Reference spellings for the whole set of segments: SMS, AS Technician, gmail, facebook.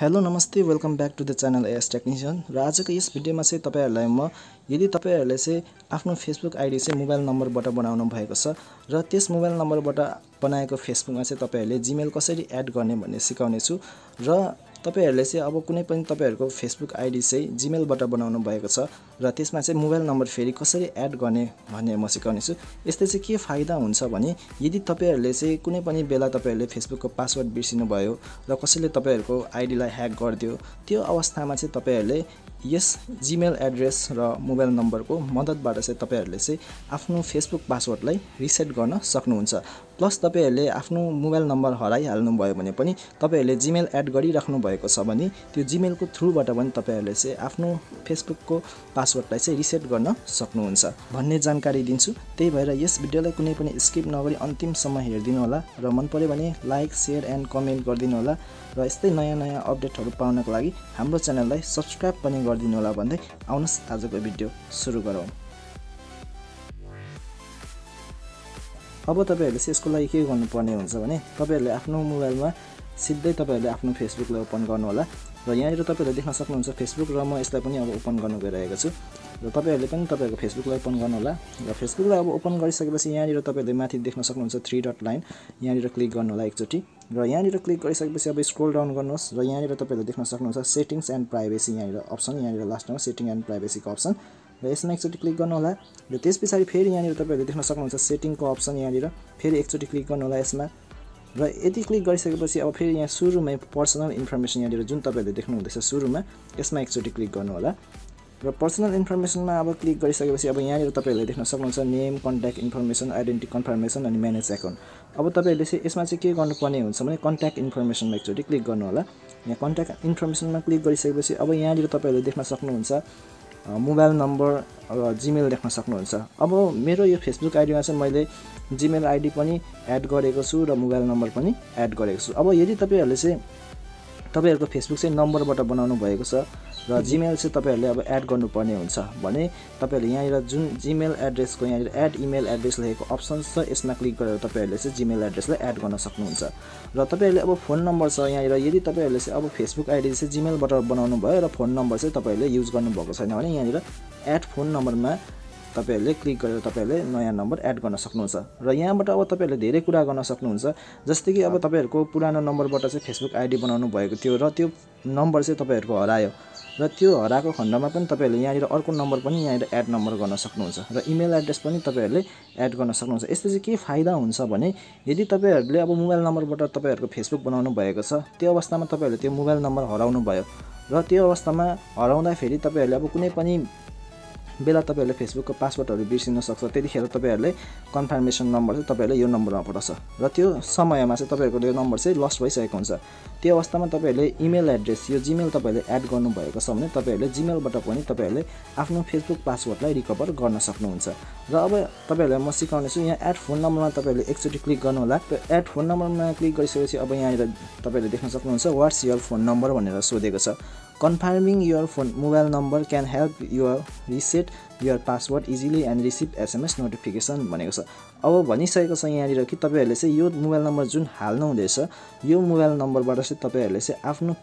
Hello नमस्ते welcome back to the channel AS technician र आजको यस भिडियोमा चाहिँ तपाईहरुलाई म यदि तपाईहरुले चाहिँ आफ्नो फेसबुक आईडी चाहिँ मोबाइल नम्बरबाट बनाउनु भएको छ र त्यस मोबाइल नम्बरबाट बनाएको फेसबुकमा चाहिँ तपाईहरुले जीमेल कसरी एड गर्ने भन्ने सिकाउने छु र तपाईहरुले चाहिँ अब कुनै पनि तपाईहरुको फेसबुक आईडी चाहिँ जीमेलबाट बनाउनु भएको छ र त्यसमा चाहिँ मोबाइल नम्बर फेरि कसरी एड गर्ने भन्ने म सिकाउने छु। यसले चाहिँ के फाइदा हुन्छ भने यदि तपाईहरुले चाहिँ कुनै पनि बेला तपाईहरुले फेसबुकको पासवर्ड बिर्सिनु भयो र कसैले तपाईहरुको आईडीलाई ह्याक गर्दियो, त्यो अवस्थामा चाहिँ तपाईहरुले यस जीमेल एड्रेस र मोबाइल नम्बरको मद्दतबाट चाहिँ तपाईहरुले चाहिँ आफ्नो फेसबुक पासवर्डलाई रिसेट गर्न सक्नुहुन्छ। प्लस तपाईहरुले आफ्नो मोबाइल नम्बर हराइहाल्नु भयो भने पनि तपाईहरुले जीमेल एड गरिराख्नु भएको छ भने त्यो जीमेलको थ्रुबाट पनि तपाईहरुले चाहिँ आफ्नो फेसबुकको पासवर्डलाई चाहिँ रिसेट गर्न सक्नुहुन्छ भन्ने जानकारी दिन्छु। त्यही भएर यस भिडियोलाई कुनै पनि स्किप नगरी अन्तिमसम्म हेर्दिनु होला र मन पर्यो भने लाइक, शेयर एन्ड कमेन्ट गरिदिनु होला र यस्तै नयाँ अपडेटहरु पाउनको लागि हाम्रो च्यानललाई सब्स्क्राइब पनि गरिदिनु होला भन्दै आउनुस् आजको भिडियो सुरु गरौँ। अब तपाईहरुले यसको लागि के गर्नुपर्ने हुन्छ भने तपाईहरुले आफ्नो मोबाइलमा सिधै तपाईहरुले आफ्नो फेसबुकलाई ओपन गर्नु होला र यहाँनिर तपाईहरुले देख्न सक्नुहुन्छ फेसबुक, र म यसलाई पनि अब ओपन गर्न गइरहेको छु र तपाईहरुले पनि तपाईहरुको फेसबुकलाई ओपन गर्नु होला। र फेसबुकलाई अब ओपन गरिसकेपछि यहाँनिर तपाईहरुले माथि देख्न सक्नुहुन्छ 3 डट लाइन, यहाँनिर क्लिक गर्नु होला एकचोटी र यहाँनिर क्लिक गरिसकेपछि अब स्क्रल डाउन गर्नुहोस् र यहाँनिर तपाईहरुले देख्न सक्नुहुन्छ सेटिंग्स एन्ड प्राइभेसी, यहाँनिर अप्सन, यहाँनिर लास्टमा सेटिंग एन्ड प्राइभेसीको अप्सन र यसमा एकचोटी क्लिक गर्नु होला। र त्यसपछि फेरि यहाँनिर तपाईहरुले देख्न सक्नुहुन्छ सेटिंगको अप्सन, यहाँनिर फेरि एकचोटी क्लिक गर्नु होला यसमा र यति क्लिक गरिसकेपछि अब फेरि यहाँ सुरुमै पर्सनल इन्फर्मेसन, यहाँनिर जुन तपाईहरुले देख्नु हुँदैछ सुरुमा, यसमा एकचोटी क्लिक गर्नु होला। र पर्सनल इन्फर्मेसनमा अब क्लिक गरिसकेपछि अब यहाँनिर तपाईहरुले देख्न सक्नुहुन्छ name, contact information, identity confirmation अनि म्यानेज एकाउन्ट। अब तपाईहरुले चाहिँ यसमा चाहिँ के गर्नुपर्ने हुन्छ भने कन्ट्याक्ट इन्फर्मेसनमा एकचोटी क्लिक गर्नु होला। यहाँ कन्ट्याक्ट इन्फर्मेसनमा क्लिक गरिसकेपछि अब यहाँनिर तपाईहरुले देख्न सक्नुहुन्छ मोबाइल नम्बर र जीमेल देख्न सक्नुहुन्छ। अब मेरो यो फेसबुक आइडीमा चाहिँ मैले जीमेल आइडी पनि एड गरेको छु र मोबाइल नम्बर पनि एड गरेको छु। अब यदि तपाईहरुले चाहिँ तपाईहरुको फेसबुक चाहिँ नम्बरबाट बनाउनु भएको छ र जीमेल चाहिँ तपाईहरुले अब एड गर्नुपर्ने हुन्छ भने तपाईहरुले यहाँनिर जुन जीमेल एड्रेसको यहाँनिर एड इमेल एड्रेस लेखेको अप्सन छ, यसमा क्लिक गरेर तपाईहरुले चाहिँ जीमेल एड्रेसलाई एड गर्न सक्नुहुन्छ। र तपाईहरुले अब फोन नम्बर छ यहाँनिर, यदि तपाईहरुले चाहिँ अब फेसबुक आइडी चाहिँ जीमेलबाट बनाउनु भयो र फोन नम्बर चाहिँ तपाईहरुले युज गर्नुभएको छैन भने यहाँनिर एड फोन नम्बरमा तपाईहरुले क्लिक गरेर तपाईहरुले नयाँ नम्बर एड गर्न सक्नुहुन्छ। र यहाँबाट अब तपाईहरुले धेरै कुरा गर्न सक्नुहुन्छ, जस्तै कि अब तपाईहरुको पुरानो नम्बरबाट चाहिँ फेसबुक आइडी बनाउनु भएको थियो र त्यो नम्बर चाहिँ तपाईहरुको हरायो र त्यो हराएको खण्डमा पनि तपाईहरुले यहाँनिर अर्को नम्बर पनि यहाँनिर एड नम्बर गर्न सक्नुहुन्छ र इमेल एड्रेस पनि तपाईँहरूले एड गर्न सक्नुहुन्छ। यसले चाहिँ के फाइदा हुन्छ भने यदि तपाईहरुले अब मोबाइल नम्बरबाट तपाईहरुको फेसबुक बनाउनु भएको छ, त्यो अवस्थामा तपाईहरुले त्यो मोबाइल नम्बर हराउनु भयो र त्यो अवस्थामा हराउँदाखेरि तपाईहरुले अब कुनै पनि बेला तपाईहरुले फेसबुकको पासवर्डहरु बिर्सिन सक्छ, त्यतिखेर तपाईहरुले कन्फर्मेसन नम्बर चाहिँ तपाईहरुले यो नम्बरमा पठाउँछ र त्यो समयमा चाहिँ तपाईहरुको यो नम्बर चाहिँ लस्ट भइसकेको हुन्छ। त्यो अवस्थामा तपाईहरुले इमेल एड्रेस, यो जीमेल तपाईहरुले एड गर्नुभएको छ भने तपाईहरुले जीमेलबाट पनि तपाईहरुले आफ्नो फेसबुक पासवर्डलाई रिकभर गर्न सक्नुहुन्छ। र अब तपाईहरुलाई म सिकाउने छु यहाँ एड फोन नम्बरमा तपाईहरुले एकचोटी क्लिक गर्नु होला। एड फोन नम्बरमा क्लिक गरिसकेपछि अब यहाँनिर तपाईहरुले देख्न सक्नुहुन्छ व्हाट्स योर फोन नम्बर भनेर सोधेको छ। Confirming your phone mobile number can help you reset your password easily and receive SMS notification भनेको छ। अब भनिसकेको छ यहाँनिर कि तपाईहरुले चाहिँ यो मोबाइल नम्बर जुन हाल्नु हुँदैछ यो मोबाइल नम्बरबाट चाहिँ तपाईहरुले चाहिँ आफ्नो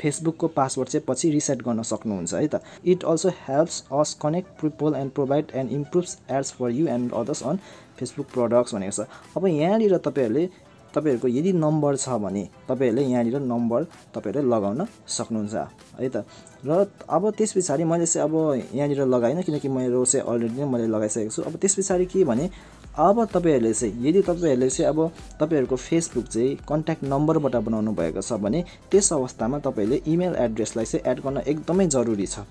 फेसबुकको पासवर्ड चाहिँ पछि रिसेट गर्न सक्नुहुन्छ है त। It also helps us connect people and provide and improves ads for you and others on Facebook products भनेको छ। अब यहाँनिर तपाईहरुले तपाईहरुको यदि नम्बर छ भने तपाईहरुले यहाँनिर नम्बर तपाईहरुले लगाउन सक्नुहुन्छ है त। र अब त्यस पछाडी मैले चाहिँ अब यहाँनिर लगाइनँ किनकि मेरो चाहिँ अलरेडी नै मैले लगाइसकेको छु। अब त्यस पछाडी के भने अब तपाईहरुले चाहिँ यदि तपाईहरुले चाहिँ अब तपाईहरुको फेसबुक चाहिँ कन्ट्याक्ट नम्बरबाट बनाउनु भएको छ भने त्यस अवस्थामा तपाईहरुले इमेल एड्रेसलाई चाहिँ एड गर्न एकदमै जरुरी छ।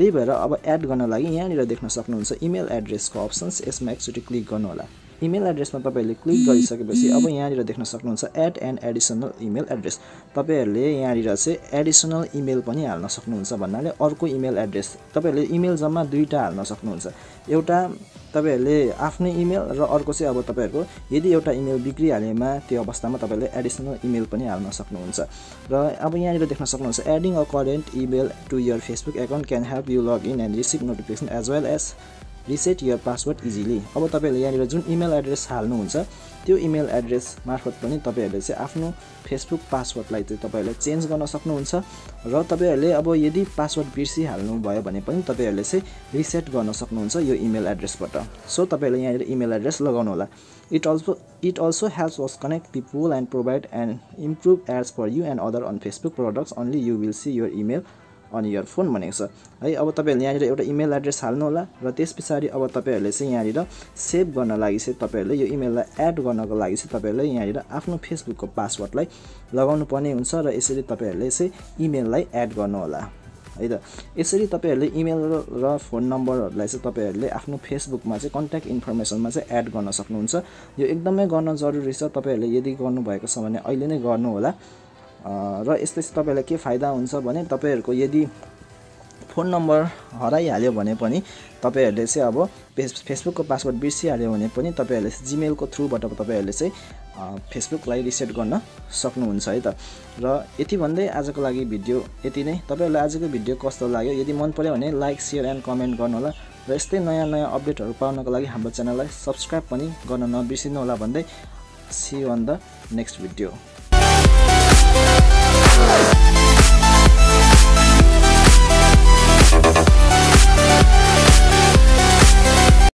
त्यही भएर अब एड गर्न लागि यहाँनिर देख्न सक्नुहुन्छ इमेल एड्रेसको अप्सन्स, यसमा एकचोटी क्लिक गर्नु होला। इमेल एड्रेसमा तपाईहरुले क्लिक गरिसकेपछि अब यहाँनिर देख्न सक्नुहुन्छ add and additional email address, तपाईहरुले यहाँनिर चाहिँ एडिसनल इमेल पनि हाल्न सक्नुहुन्छ। भन्नाले अर्को इमेल एड्रेस तपाईहरुले इमेल जम्मा दुईटा हाल्न सक्नुहुन्छ, एउटा तपाईहरुले आफ्नै इमेल र अर्को चाहिँ अब तपाईहरुको यदि एउटा इमेल बिग्रिहालेमा त्यो अवस्थामा तपाईहरुले एडिसनल इमेल पनि हाल्न सक्नुहुन्छ। र अब यहाँनिर देख्न सक्नुहुन्छ adding a current email to your Facebook account can help you log in and receive notification as well as reset your password easily. अब तपाईहरुले यहाँ जुन इमेल एड्रेस हाल्नुहुन्छ त्यो इमेल एड्रेस मार्फत पनि तपाईहरुले चाहिँ आफ्नो फेसबुक पासवर्डलाई चाहिँ तपाईहरुले चेन्ज गर्न सक्नुहुन्छ र तपाईहरुले अब यदि पासवर्ड बिर्सि हाल्नु भयो भने पनि तपाईहरुले चाहिँ रिसेट गर्न सक्नुहुन्छ यो इमेल एड्रेसबाट। सो तपाईहरुले यहाँ इमेल एड्रेस लगाउनु होला। It also helps us connect people and provide and improve ads for you and other on Facebook products. Only you will see your email on your phone भनेको छ है। अब तपाईहरुले यहाँ एउटा इमेल एड्रेस हाल्नु होला र त्यसपछि अब तपाईहरुले चाहिँ यहाँ सेभ गर्न लागि चाहिँ तपाईहरुले यो इमेललाई एड गर्नको लागि चाहिँ तपाईहरुले यहाँ आफ्नो फेसबुकको पासवर्डलाई लगाउनु पर्ने हुन्छ र यसरी तपाईहरुले चाहिँ इमेललाई एड गर्नु होला है त। यसरी तपाईहरुले इमेल र फोन नम्बरहरुलाई चाहिँ तपाईहरुले आफ्नो फेसबुकमा चाहिँ कन्ट्याक्ट इन्फर्मेसनमा चाहिँ एड गर्न सक्नुहुन्छ। यो एकदमै गर्न जरुरी छ। तपाईहरुले यदि गर्नु भएको छ भने अहिले नै गर्नु होला र यसले चाहिँ तपाईहरुलाई के फाइदा हुन्छ भने तपाईहरुको यदि फोन नम्बर हराइहाल्यो भने पनि तपाईहरुले चाहिँ अब फेसबुकको पासवर्ड बिर्सिहाल्यो भने पनि तपाईहरुले जीमेलको थ्रुबाट तपाईहरुले चाहिँ फेसबुकलाई रिसेट गर्न सक्नुहुन्छ है त। र यति भन्दै आजको लागि भिडियो यति नै। तपाईहरुलाई आजको भिडियो कस्तो लाग्यो? यदि मन पर्यो भने लाइक शेयर एन्ड कमेन्ट गर्नुहोला र यस्तै नयाँ अपडेटहरु पाउनको लागि हाम्रो च्यानललाई सब्स्क्राइब पनि गर्न नबिर्सिनु होला भन्दै see you on the next video।